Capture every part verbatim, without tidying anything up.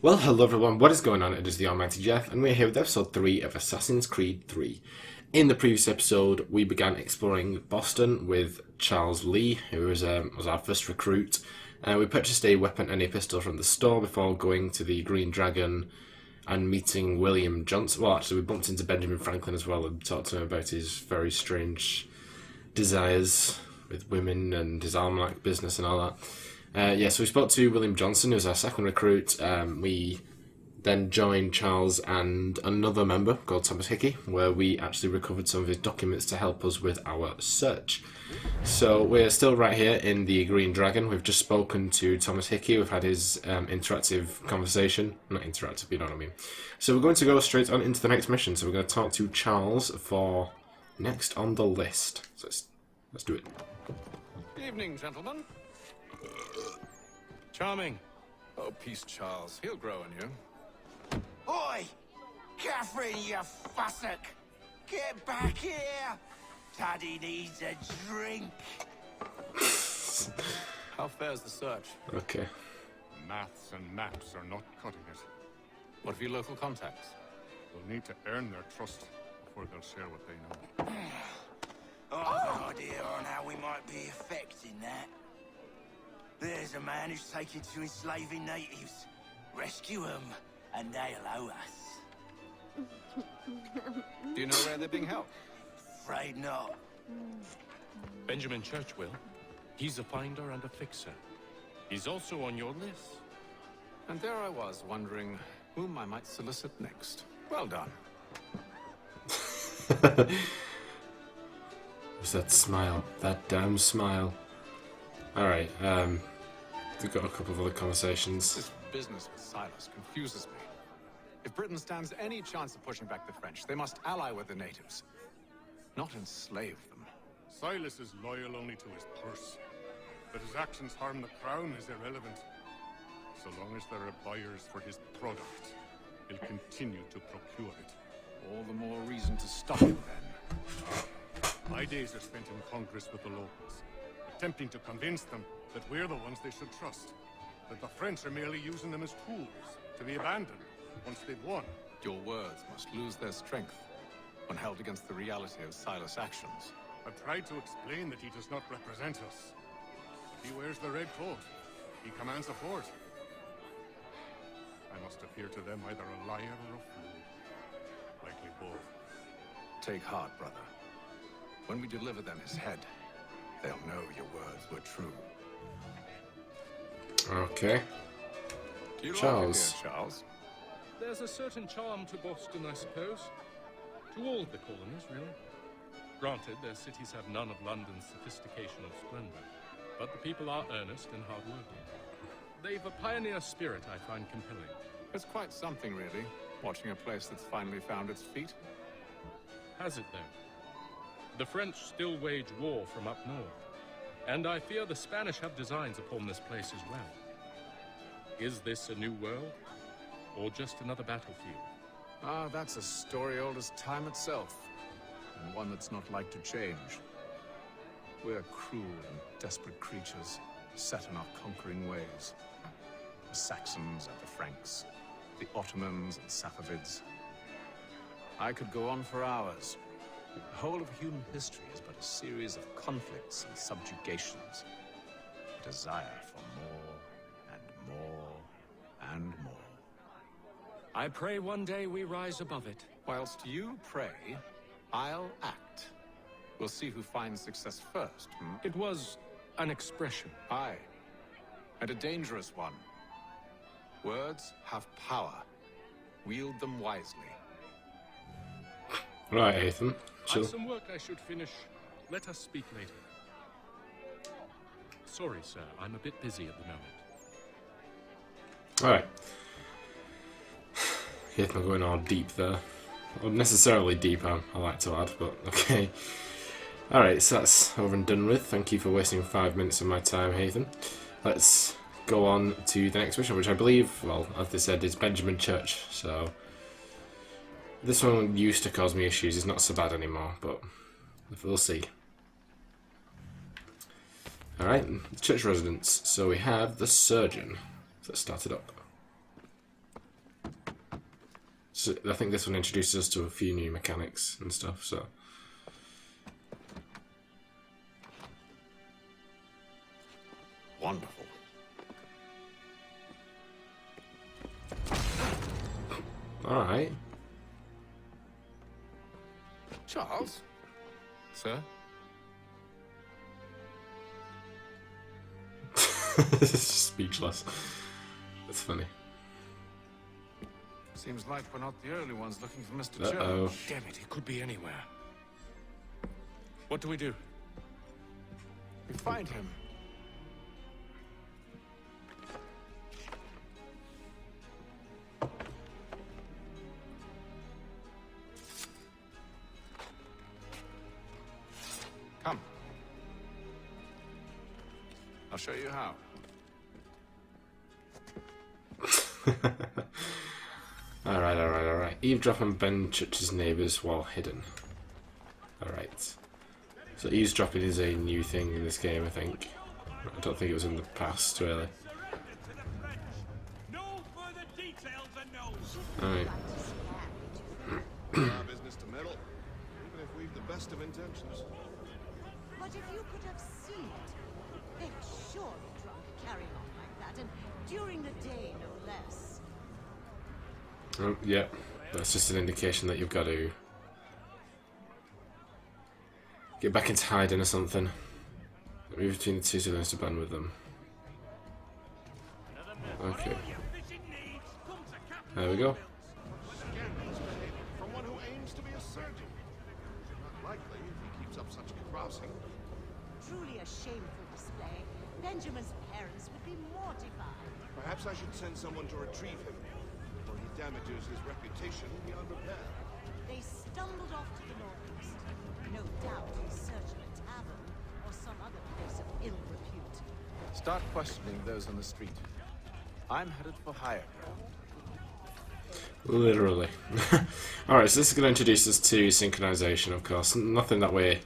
Well, hello everyone, what is going on? It is the Almighty Jeff, and we're here with episode three of Assassin's Creed three. In the previous episode, we began exploring Boston with Charles Lee, who was, um, was our first recruit. Uh, we purchased a weapon and a pistol from the store before going to the Green Dragon and meeting William Johnson. Well, actually, we bumped into Benjamin Franklin as well and talked to him about his very strange desires with women and his almanac business and all that. Uh, yeah, so we spoke to William Johnson, who was our second recruit. Um, we then joined Charles and another member called Thomas Hickey, where we actually recovered some of his documents to help us with our search. So we're still right here in the Green Dragon. We've just spoken to Thomas Hickey. We've had his um, interactive conversation. Not interactive, you know what I mean. So we're going to go straight on into the next mission. So we're going to talk to Charles for next on the list. So let's, let's do it. Good evening, gentlemen. Charming. Oh, peace, Charles. He'll grow on you. Oi! Catherine, you fussock! Get back here! Taddy needs a drink. How fares the search? Okay. Maths and maps are not cutting it. What of your local contacts? They'll need to earn their trust before they'll share what they know. Oh, no idea on how we might be affecting that. There's a man who's taken to enslaving natives. Rescue them, and they'll owe us. Do you know where they're being held? Afraid not. Benjamin Church will. He's a finder and a fixer. He's also on your list. And there I was, wondering whom I might solicit next. Well done. What's that smile? That damn smile. Alright, um, we've got a couple of other conversations. This business with Silas confuses me. If Britain stands any chance of pushing back the French, they must ally with the natives, not enslave them. Silas is loyal only to his purse, but his actions harm the crown is irrelevant. So long as there are buyers for his product, he'll continue to procure it. All the more reason to stop him then. My days are spent in Congress with the locals, attempting to convince them that we're the ones they should trust. That the French are merely using them as tools to be abandoned once they've won. Your words must lose their strength when held against the reality of Silas' actions. I've tried to explain that he does not represent us. He wears the red coat. He commands a fort. I must appear to them either a liar or a fool. Likely both. Take heart, brother. When we deliver them his head, they'll know your words were true. Okay. Do you Charles. Like it here, Charles? There's a certain charm to Boston, I suppose. To all of the colonies, really. Granted, their cities have none of London's sophistication or splendor, but the people are earnest and hardworking. They've a pioneer spirit I find compelling. It's quite something, really, watching a place that's finally found its feet. Has it, though? The French still wage war from up north, and I fear the Spanish have designs upon this place as well. Is this a new world, or just another battlefield? Ah, that's a story old as time itself, and one that's not like to change. We're cruel and desperate creatures, set in our conquering ways. The Saxons and the Franks, the Ottomans and Safavids. I could go on for hours. The whole of human history is but a series of conflicts and subjugations. A desire for more, and more, and more. I pray one day we rise above it. Whilst you pray, I'll act. We'll see who finds success first, hmm? It was an expression. Aye. And a dangerous one. Words have power. Wield them wisely. Right, Haytham. I've some work I should finish. Let us speak later. Sorry, sir. I'm a bit busy at the moment. Alright. Haytham going all deep there. Unnecessarily deep, I, I like to add, but okay. Alright, so that's over and done with. Thank you for wasting five minutes of my time, Haytham. Let's go on to the next mission, which I believe, well, as they said, is Benjamin Church, so... This one used to cause me issues, it's not so bad anymore, but we'll see. Alright, church residence. So we have the surgeon that started up. So I think this one introduces us to a few new mechanics and stuff, so. Wonderful. Alright. Charles? Sir? This is speechless. That's funny. Seems like we're not the early ones looking for Mister Church. Uh-oh. Damn it, it could be anywhere. What do we do? We find him. Come. I'll show you how. Alright, alright, alright. Eavesdrop on Ben Church's neighbours while hidden. Alright. So eavesdropping is a new thing in this game, I think. I don't think it was in the past, really. Alright. Our business to meddle, even if we've the best of intentions. But if you could have seen it, they'd surely drunk carrying on like that, and during the day, no less. Oh, yeah, that's just an indication that you've got to get back into hiding or something. Move between the two civilians to band with them. Okay. There we go. Truly a shameful display. Benjamin's parents would be mortified. Perhaps I should send someone to retrieve him. Damages his reputation beyond repair. They stumbled off to the northeast, no doubt in search of a tavern or some other place of ill repute. Start questioning those on the street. I'm headed for higher ground. Literally. Alright, so this is going to introduce us to synchronization, of course. Nothing that we're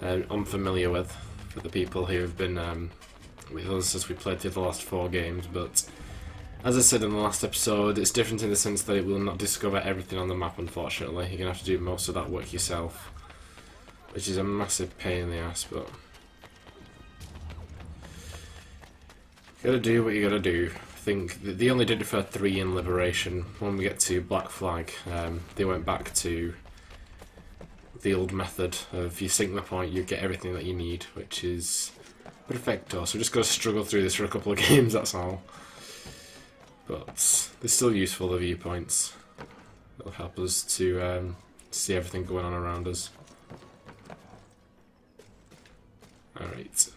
uh, unfamiliar with for the people who have been um, with us since we played through the last four games, but. As I said in the last episode, it's different in the sense that it will not discover everything on the map, unfortunately. You're going to have to do most of that work yourself, which is a massive pain in the ass, but you gotta do what you gotta do. I think they only did it for three in Liberation. When we get to Black Flag, um, they went back to the old method of you sync the point, you get everything that you need, which is perfecto. So just gotta struggle through this for a couple of games, that's all. But they're still useful, the viewpoints. It'll help us to um, see everything going on around us. Alright.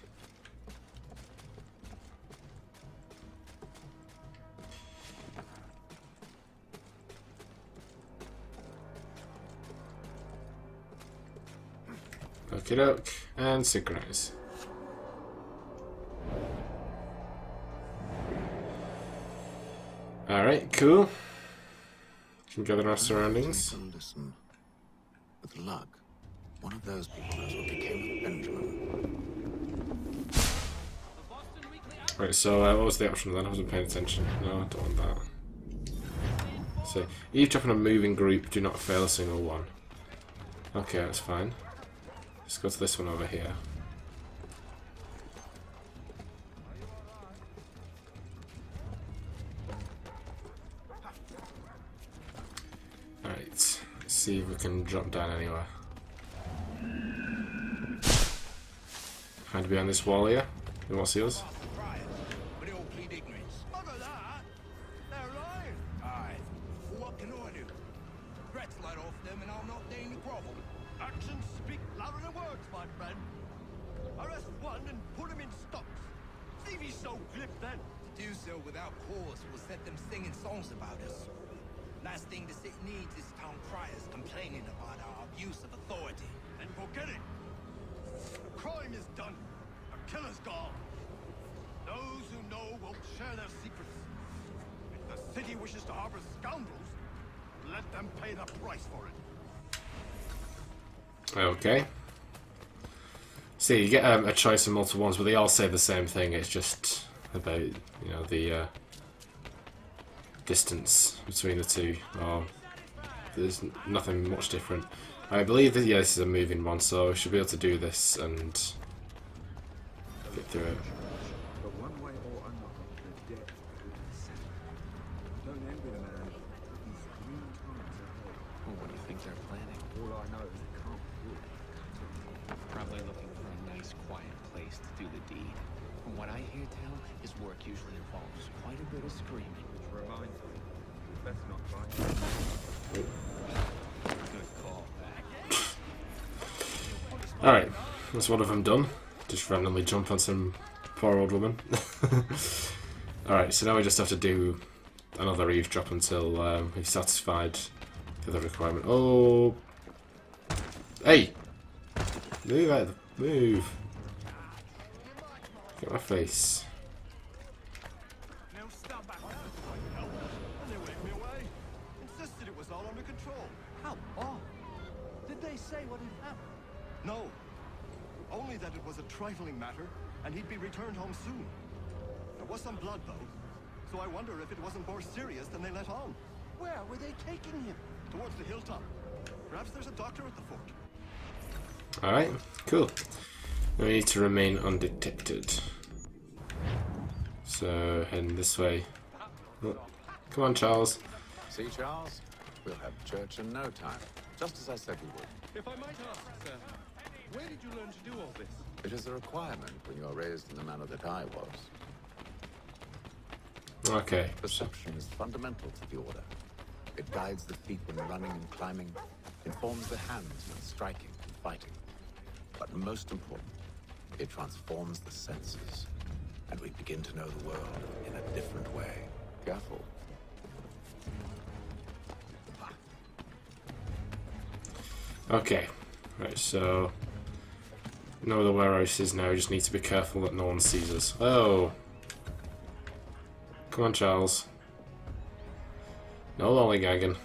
Okie doke, and synchronize. Alright, cool. You can gather our surroundings. Listen. With luck, one of those people knows what became of Benjamin. Right, so uh, what was the option then? I wasn't paying attention. No, I don't want that. So, eavesdrop on a moving group, do not fail a single one. Okay, that's fine. Let's go to this one over here. See if we can drop down anywhere. Hide behind this wall here. You won't see us. Okay. See, you get um, a choice of multiple ones, but they all say the same thing. It's just about, you know, the uh, distance between the two. Um, there's nothing much different. I believe that, yeah, this is a moving one, so I should be able to do this and get through it. Alright, that's one of them done. Just randomly jump on some poor old woman. Alright, so now we just have to do another eavesdrop until um, we've satisfied the other requirement. Oh! Hey! Move out of the... move! Get my face. Trifling matter, and he'd be returned home soon. There was some blood, though, so I wonder if it wasn't more serious than they let on. Where were they taking him? Towards the hilltop. Perhaps there's a doctor at the fort. Alright, cool. We need to remain undetected. So, heading this way. Oh, come on, Charles. See, Charles? We'll have church in no time, just as I said we would. If I might ask, sir, where did you learn to do all this? It is a requirement when you are raised in the manner that I was. Okay. Perception is fundamental to the order. It guides the feet when running and climbing, informs the hands when striking and fighting. But most important, it transforms the senses, and we begin to know the world in a different way. Careful. Okay. Right, so no other warehouse is now, we just need to be careful that no one sees us. Oh! Come on, Charles. No lollygagging.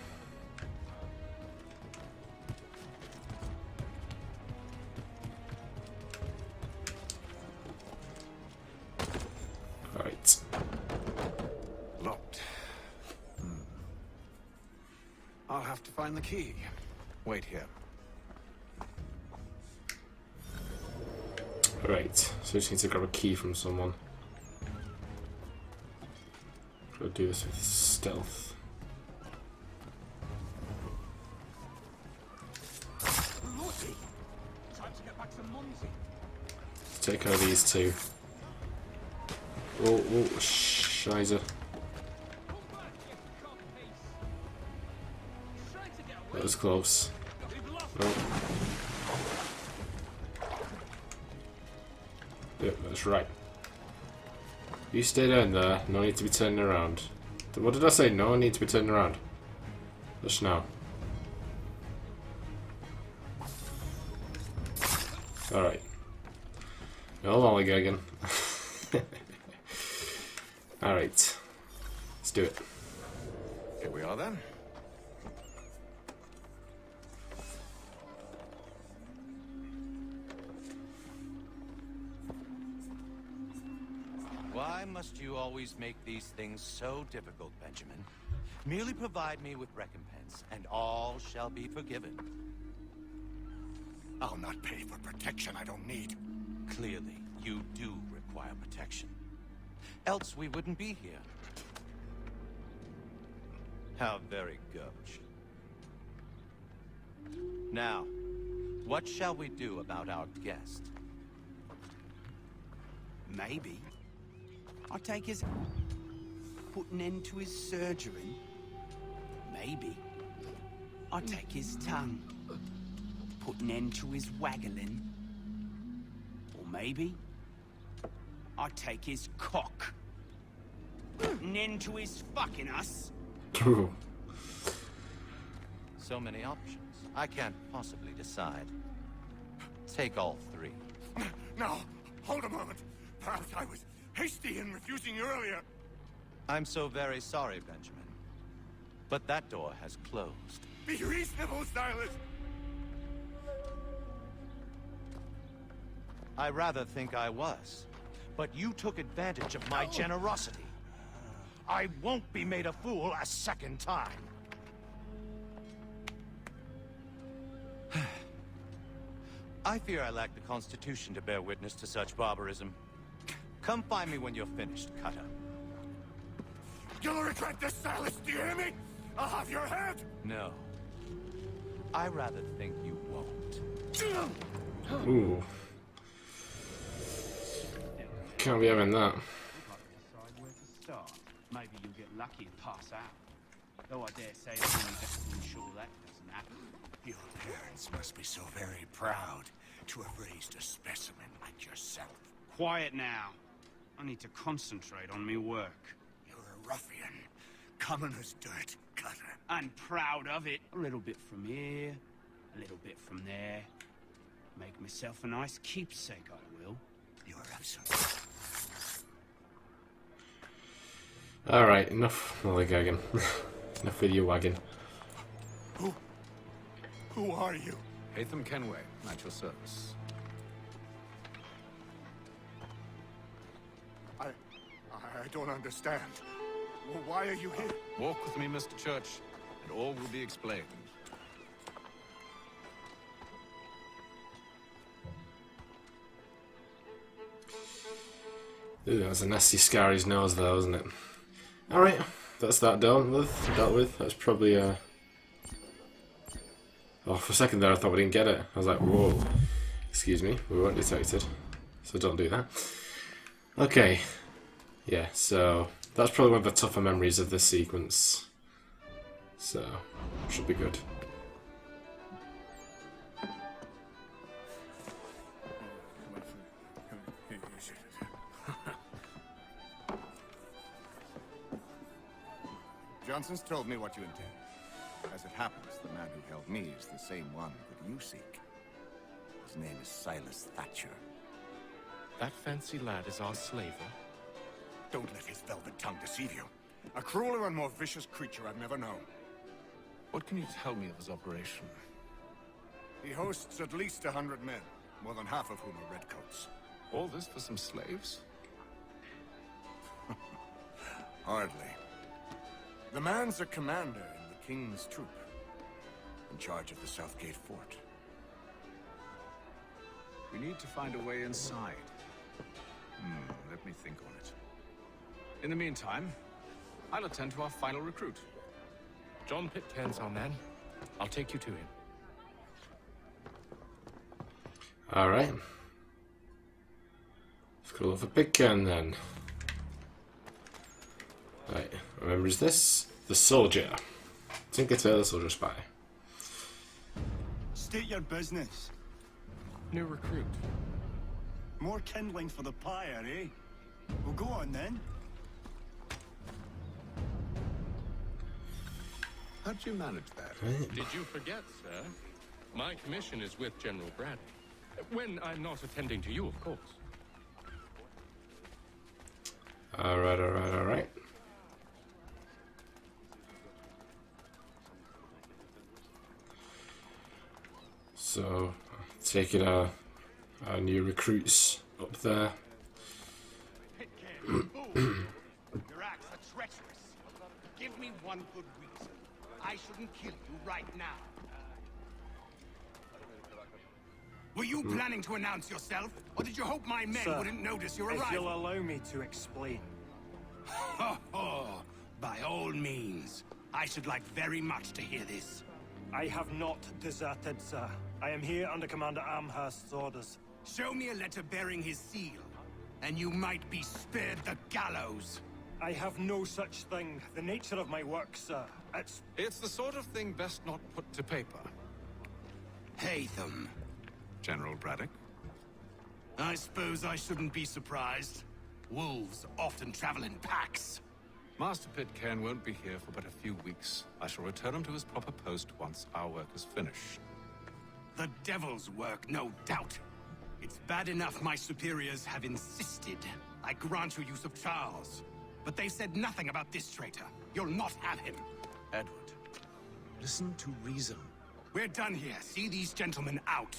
Alright. Locked. Hmm. I'll have to find the key. Wait here. Right, so we just need to grab a key from someone. I'll do this with stealth. Let's take out these two. Oh, oh, shizer. That was close. Oh. Yep, that's right. You stay down there, no need to be turning around. What did I say? No need to be turning around. Just now. Alright. No lollygagging. Alright. Let's do it. Here we are then. Why must you always make these things so difficult, Benjamin? Merely provide me with recompense, and all shall be forgiven. I'll not pay for protection I don't need. Clearly, you do require protection. Else we wouldn't be here. How very gauche. Now, what shall we do about our guest? Maybe I'll take his... put an end to his surgery. Maybe. I'll take his tongue. Put an end to his waggling. Or maybe... I'll take his cock. Put an end to his fucking us. So many options. I can't possibly decide. Take all three. Now, hold a moment. Perhaps I was... hasty in refusing you earlier. I'm so very sorry, Benjamin. But that door has closed. Be reasonable, Silas! I rather think I was. But you took advantage of my oh. generosity. I won't be made a fool a second time. I fear I lack the constitution to bear witness to such barbarism. Come find me when you're finished, Cutter. You'll regret this, Silas! Do you hear me? I'll have your head! No. I rather think you won't. Ooh. Can't be having that. Maybe you'll get lucky and pass out. Though I dare say I'm only just sure that doesn't happen. Your parents must be so very proud to have raised a specimen like yourself. Quiet now. I need to concentrate on me work. You're a ruffian. Common as dirt, Cutter. I'm proud of it. A little bit from here, a little bit from there. Make myself a nice keepsake, I will. You're absolutely... Alright, enough lollygagging. Enough with your wagging. Who... who are you? Haytham Kenway, at your service. I... I don't understand. Why are you here? Walk with me, Mister Church, and all will be explained. Ooh, that was a nasty scar on his nose there, wasn't it? Alright, that's that dealt with. Dealt with. That's probably uh... Oh, for a second there I thought we didn't get it. I was like, whoa. Excuse me, we weren't detected. So don't do that. Okay. Yeah, so... that's probably one of the tougher memories of this sequence. So, should be good. Johnson's told me what you intend. As it happens, the man who held me is the same one that you seek. His name is Silas Thatcher. That fancy lad is our slaver. Don't let his velvet tongue deceive you. A crueler and more vicious creature I've never known. What can you tell me of his operation? He hosts at least a hundred men, more than half of whom are redcoats. All this for some slaves? Hardly. The man's a commander in the King's troop, in charge of the Southgate Fort. We need to find a way inside. Hmm, let me think on it. In the meantime, I'll attend to our final recruit. John Pitcairn's our man. I'll take you to him. Alright. Let's call for Pitcairn then. Right, remember is this? The soldier. Tinker Tailor Soldier Spy. State your business. New recruit. More kindling for the pyre, eh? Well, go on then. How'd you manage that? Did you forget, sir? My commission is with General Braddock. When I'm not attending to you, of course. Alright, alright, alright. So, taking our, our new recruits up there. Your acts are treacherous. Give me one good reason. I shouldn't kill you right now. Were you mm. planning to announce yourself, or did you hope my men Sir, wouldn't notice your arrival? If you'll allow me to explain. Ho ho! By all means. I should like very much to hear this. I have not deserted, sir. I am here under Commander Amherst's orders. Show me a letter bearing his seal, and you might be spared the gallows. I have no such thing. The nature of my work, sir. It's... it's the sort of thing best not put to paper. Haytham. General Braddock? I suppose I shouldn't be surprised. Wolves often travel in packs. Master Pitcairn won't be here for but a few weeks. I shall return him to his proper post once our work is finished. The devil's work, no doubt. It's bad enough my superiors have insisted I grant you use of Charles. But they've said nothing about this traitor. You'll not have him. Edward, listen to reason. We're done here. See these gentlemen out.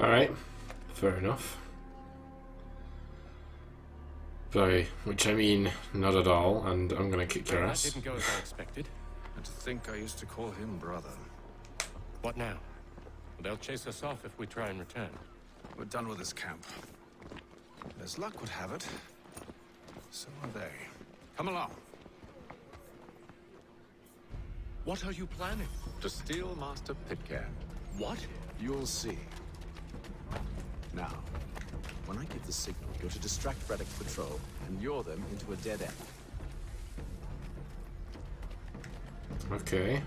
All right. Fair enough. By which I mean not at all, and I'm gonna kick your ass. That didn't go as I expected. And to think I used to call him brother. What now? They'll chase us off if we try and return. We're done with this camp. As luck would have it, so are they. Come along. What are you planning? To steal Master Pitcairn. What? You'll see. Now, when I give the signal, you're to distract Braddock's patrol and lure them into a dead end. Okay.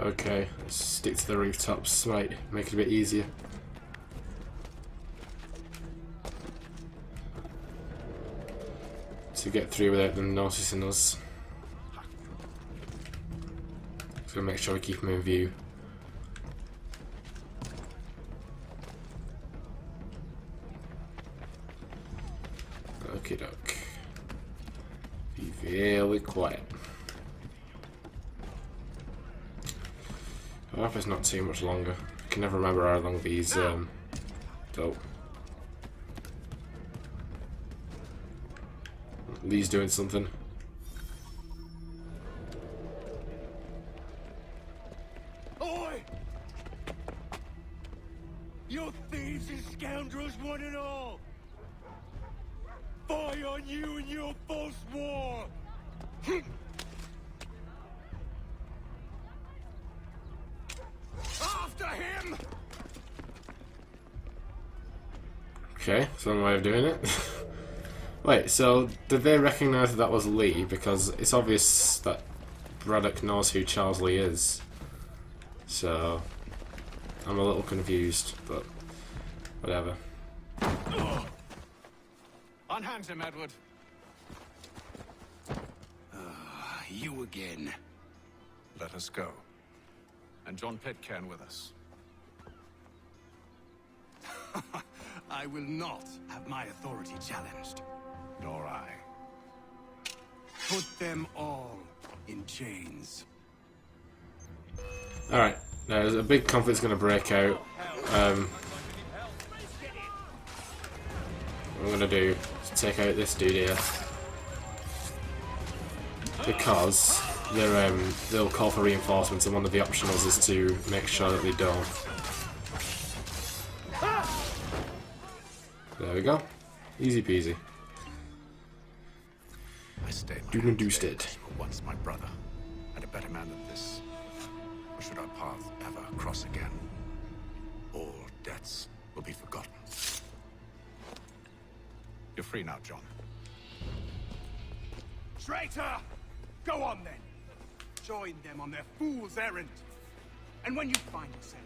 Okay, let's stick to the rooftops, right, make it a bit easier. To get through without them noticing us. So make sure we keep them in view. Okie doke. Be very quiet. I hope it's not too much longer. I can never remember how long these um go. Lee's doing something. Oi! You thieves and scoundrels, one and all! Fie on you and your false war! Okay, that's one way of doing it. Wait, so did they recognise that that was Lee? Because it's obvious that Braddock knows who Charles Lee is. So I'm a little confused, but whatever. Unhand him, Edward. Ah, you again. Let us go. And John Pitcairn with us. I will not have my authority challenged. Nor I. Put them all in chains. Alright, now there's a big conflict's gonna break out. Um, what I'm gonna do is take out this dude here. Because they're, um, they'll call for reinforcements, and one of the optionals is to make sure that they don't. There we go. Easy peasy. I stayed like Doom and Doosted. For once my brother, and a better man than this. Or should our paths ever cross again, all debts will be forgotten. You're free now, John. Traitor! Go on then! Join them on their fool's errand! And when you find yourself,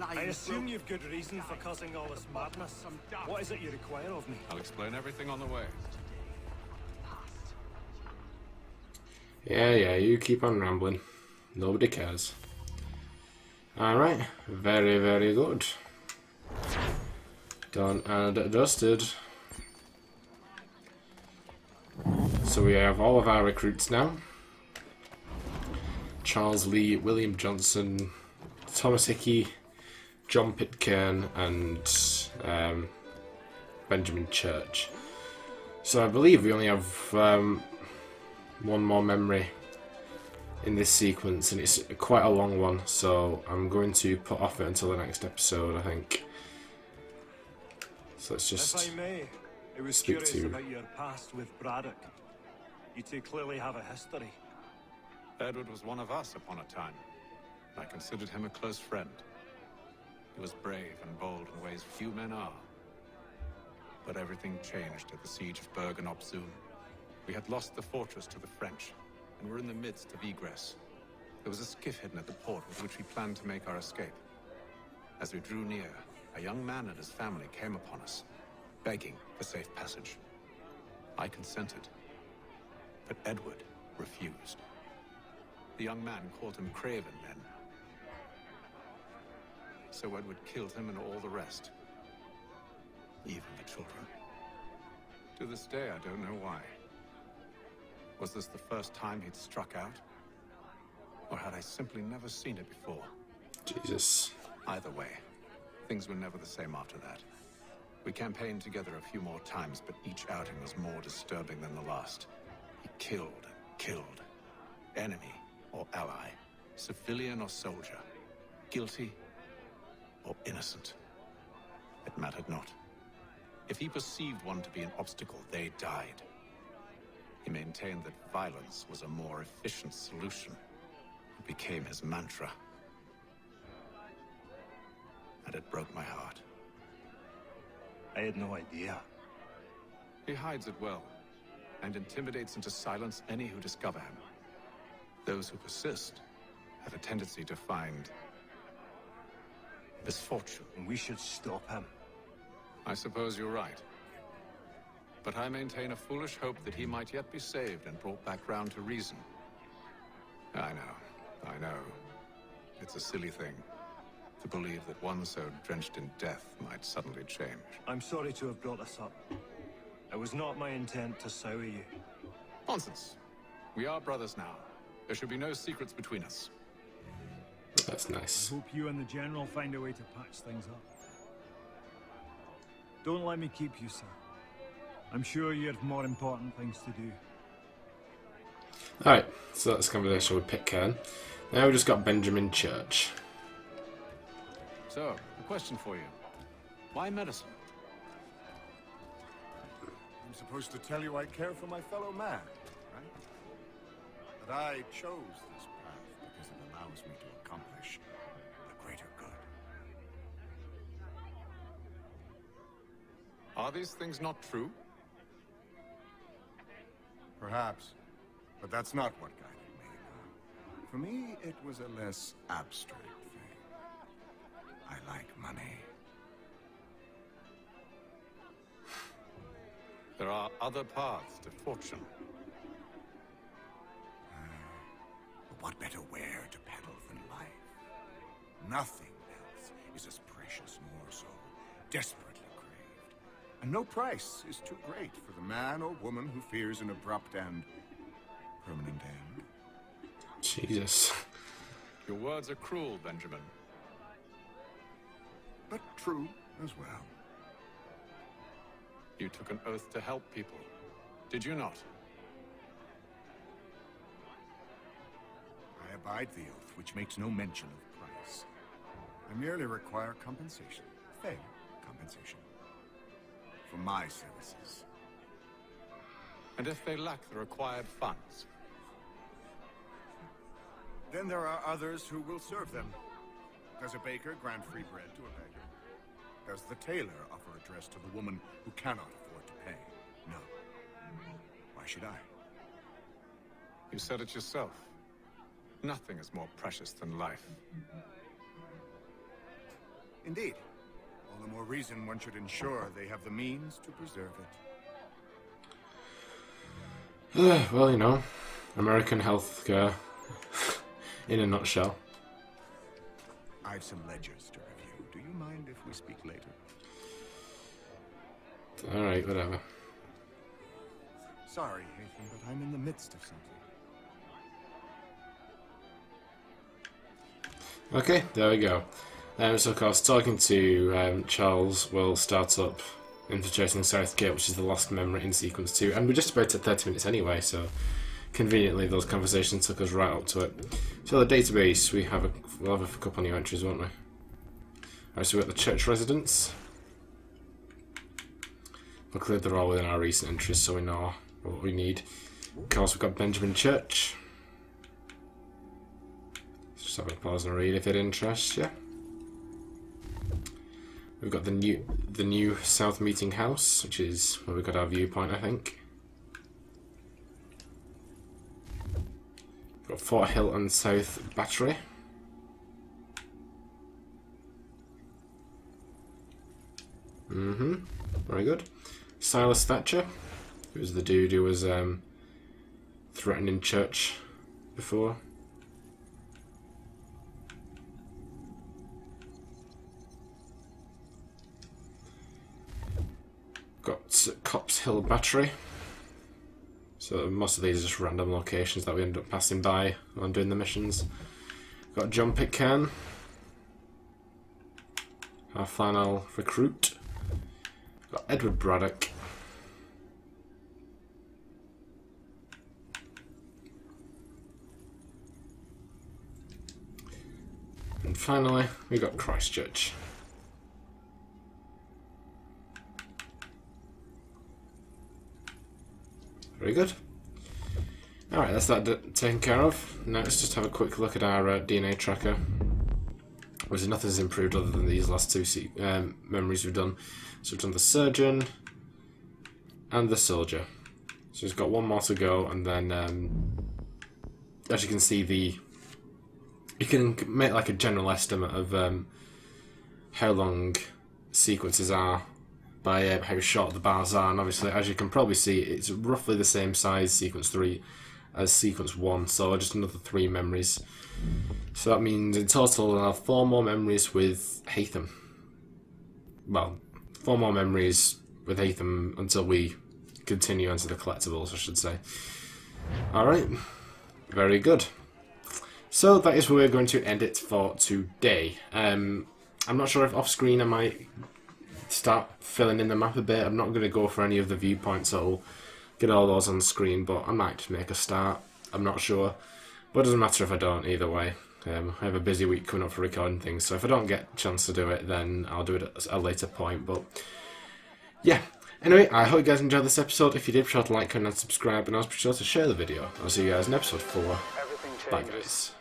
I assume you've good reason for causing all this madness. What is it you require of me? I'll explain everything on the way. Yeah, yeah, you keep on rambling. Nobody cares. Alright, very, very good. Done and dusted. So we have all of our recruits now. Charles Lee, William Johnson, Thomas Hickey, John Pitcairn, and um, Benjamin Church. So I believe we only have um, one more memory in this sequence, and it's quite a long one, so I'm going to put off it until the next episode, I think. So let's just if I may, it was speak curious to about your past with Braddock. You two clearly have a history. Edward was one of us upon a time. I considered him a close friend. He was brave and bold in ways few men are. But everything changed at the siege of Bergen Zoom. We had lost the fortress to the French, and were in the midst of egress. There was a skiff hidden at the port with which we planned to make our escape. As we drew near, a young man and his family came upon us, begging for safe passage. I consented, but Edward refused. The young man called him craven men. So Edward killed him and all the rest, even the children. To this day, I don't know why. Was this the first time he'd struck out? Or had I simply never seen it before? Jesus. Either way, things were never the same after that. We campaigned together a few more times, but each outing was more disturbing than the last. He killed and killed. Enemy or ally, civilian or soldier, guilty or innocent. It mattered not. If he perceived one to be an obstacle, they died. He maintained that violence was a more efficient solution. It became his mantra. And it broke my heart. I had no idea. He hides it well, and intimidates into silence any who discover him. Those who persist have a tendency to find misfortune. We should stop him. I suppose you're right. But I maintain a foolish hope that he might yet be saved and brought back round to reason. I know, I know. It's a silly thing to believe that one so drenched in death might suddenly change. I'm sorry to have brought this up. It was not my intent to sour you. Nonsense. We are brothers now. There should be no secrets between us. That's nice. I hope you and the General find a way to patch things up. Don't let me keep you, sir. I'm sure you have more important things to do. Alright, so that's a conversation with Pitcairn. Now we've just got Benjamin Church. So, a question for you. Why medicine? I'm supposed to tell you I care for my fellow man, right? But I chose this path because it allows me to accomplish the greater good. Are these things not true? Perhaps. But that's not what guided me. For me, it was a less abstract thing. I like money. There are other paths to fortune. Uh, but what better ware to peddle than life? Nothing else is as precious nor so desperately craved. And no price is too great for the man or woman who fears an abrupt end. Permanent end. Jesus. Your words are cruel, Benjamin. But true as well. You took an oath to help people, did you not? I abide the oath, which makes no mention of price. I merely require compensation, fair compensation, for my services. And if they lack the required funds? Then there are others who will serve them. Does a baker grant free bread to a beggar? Does the tailor offer a dress to the woman who cannot afford to pay? No. Why should I? You said it yourself. Nothing is more precious than life. Indeed. All the more reason one should ensure they have the means to preserve it. Well, you know, American healthcare. In a nutshell. I've some ledgers to review. Do you mind if we speak later? Alright, whatever. Sorry, Haytham, but I'm in the midst of something. Okay, there we go. Um, so, of course, talking to um, Charles will start up infiltrating Southgate, which is the last memory in Sequence two. And we're just about at thirty minutes anyway, so... Conveniently, those conversations took us right up to it. So the database, we have a, we'll have a couple new entries, won't we? Alright, so we're at the church residence. Luckily, they're all within our recent entries, so we know what we need. Of course, we've got Benjamin Church. Let's just have a pause and read if it interests you. We've got the new, the new South Meeting House, which is where we got our viewpoint, I think. Fort Hill and South Battery. Mm-hmm. Very good. Silas Thatcher, who was the dude who was um, threatening Church before. Got Copse Hill Battery. So most of these are just random locations that we end up passing by when doing the missions. Got John Pitcairn, our final recruit. Got Edward Braddock. And finally, we got Christchurch. Very good. Alright, that's that taken care of. Now let's just have a quick look at our uh, D N A tracker. Obviously nothing's improved other than these last two um, memories we've done. So we've done the surgeon and the soldier. So it's got one more to go, and then um, as you can see, the you can make like a general estimate of um, how long sequences are by uh, how short the bars are, and obviously as you can probably see, it's roughly the same size sequence three as sequence one, so just another three memories. So that means in total I'll have four more memories with Haytham. Well, four more memories with Haytham until we continue into the collectibles, I should say. Alright, very good. So that is where we're going to end it for today. Um, I'm not sure if off screen I might start filling in the map a bit. I'm not going to go for any of the viewpoints at all, get all those on screen, but I might just make a start, I'm not sure, but it doesn't matter if I don't either way. um, I have a busy week coming up for recording things, so if I don't get a chance to do it, then I'll do it at a later point. But yeah, anyway, I hope you guys enjoyed this episode. If you did, be sure to like, comment and subscribe, and I'll be sure to share the video. I'll see you guys in episode four. Bye guys.